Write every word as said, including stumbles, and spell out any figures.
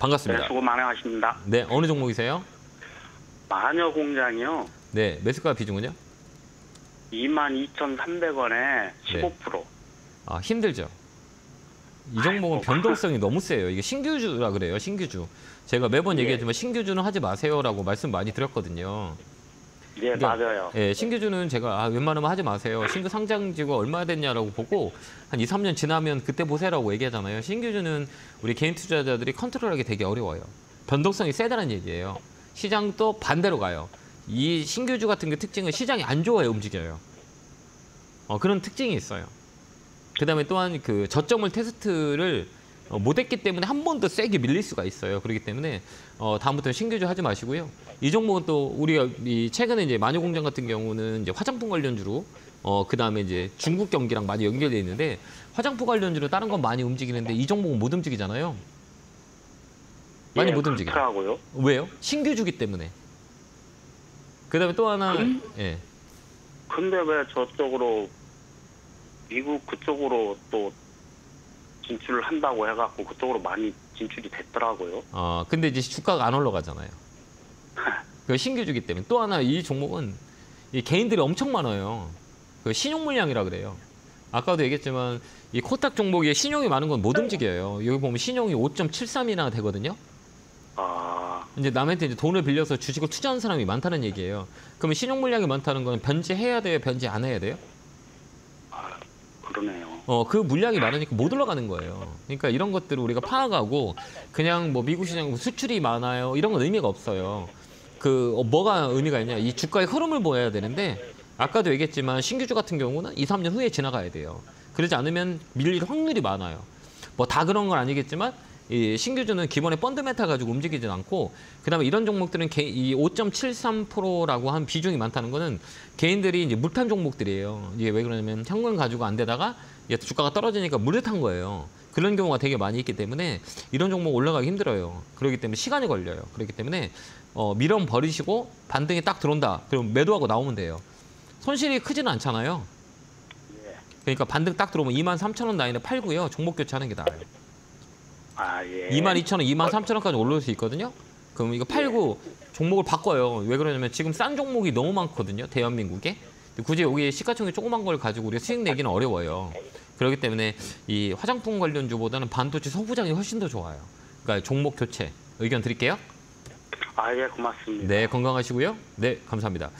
반갑습니다. 네, 수고 많으십니다. 네, 어느 종목이세요? 마녀공장이요. 네, 매수가 비중은요? 이만 이천삼백 원에 십오 퍼센트. 네. 아, 힘들죠. 이 종목은 아이고, 변동성이 너무 세요. 이게 신규주라 그래요, 신규주. 제가 매번 예. 얘기하지만 신규주는 하지 마세요라고 말씀 많이 드렸거든요. 예, 근데, 맞아요. 예, 신규주는 제가 아, 웬만하면 하지 마세요. 신규 상장지가 얼마 됐냐라고 보고 한 이, 삼 년 지나면 그때 보세요라고 얘기하잖아요. 신규주는 우리 개인 투자자들이 컨트롤하기 되게 어려워요. 변동성이 세다는 얘기예요. 시장도 반대로 가요. 이 신규주 같은 게 특징은 시장이 안 좋아요, 움직여요. 어, 그런 특징이 있어요. 그다음에 또한 그 저점을 테스트를 어, 못했기 때문에 한 번 더 세게 밀릴 수가 있어요. 그렇기 때문에 어, 다음부터는 신규주 하지 마시고요. 이 종목은 또 우리가 이 최근에 이제 마녀공장 같은 경우는 이제 화장품 관련주로 어, 그다음에 이제 중국 경기랑 많이 연결돼 있는데 화장품 관련주로 다른 건 많이 움직이는데 이 종목은 못 움직이잖아요. 많이 예, 못 움직여요. 그렇더라고요. 왜요? 신규주기 때문에. 그다음에 또 하나. 근, 예. 근데 왜 저쪽으로 미국 그쪽으로 또 진출을 한다고 해갖고 그쪽으로 많이 진출이 됐더라고요. 아, 근데 이제 주가가 안 올라가잖아요. 그 신규주기 때문에. 또 하나 이 종목은 이 개인들이 엄청 많아요. 그 신용 물량이라 그래요. 아까도 얘기했지만 이 코스닥 종목에 신용이 많은 건 못 움직여요. 여기 보면 신용이 오 점 칠삼이나 되거든요. 아. 이제 남한테 이제 돈을 빌려서 주식을 투자한 사람이 많다는 얘기예요. 그러면 신용 물량이 많다는 건 변제해야 돼요, 변제 안 해야 돼요? 아, 그러네요. 어, 그 물량이 많으니까 못 올라가는 거예요. 그러니까 이런 것들을 우리가 파악하고 그냥 뭐 미국 시장 수출이 많아요 이런 건 의미가 없어요. 그 어, 뭐가 의미가 있냐? 이 주가의 흐름을 보여야 되는데. 아까도 얘기했지만 신규주 같은 경우는 이, 삼 년 후에 지나가야 돼요. 그러지 않으면 밀릴 확률이 많아요. 뭐 다 그런 건 아니겠지만 이 신규주는 기본에 펀드메타 가지고 움직이진 않고 그다음에 이런 종목들은 이 오 점 칠삼 퍼센트라고 한 비중이 많다는 거는 개인들이 이제 물탄 종목들이에요. 이게 왜 그러냐면 현금 가지고 안 되다가 주가가 떨어지니까 물을 탄 거예요. 그런 경우가 되게 많이 있기 때문에 이런 종목 올라가기 힘들어요. 그렇기 때문에 시간이 걸려요. 그렇기 때문에 어, 밀어 버리시고 반등이 딱 들어온다. 그럼 매도하고 나오면 돼요. 손실이 크지는 않잖아요. 그러니까 반등 딱 들어오면 이만 삼천 원 라인에 팔고요. 종목 교체하는 게 나아요. 아, 예. 이만 이천 원, 이만 삼천 원까지 올라올 수 있거든요. 그럼 이거 팔고 종목을 바꿔요. 왜 그러냐면 지금 싼 종목이 너무 많거든요. 대한민국에. 굳이 여기 시가총액 조그만 걸 가지고 우리가 수익 내기는 어려워요. 그렇기 때문에 이 화장품 관련주보다는 반도체 소부장이 훨씬 더 좋아요. 그러니까 종목 교체 의견 드릴게요. 아, 예, 고맙습니다. 네, 건강하시고요. 네, 감사합니다.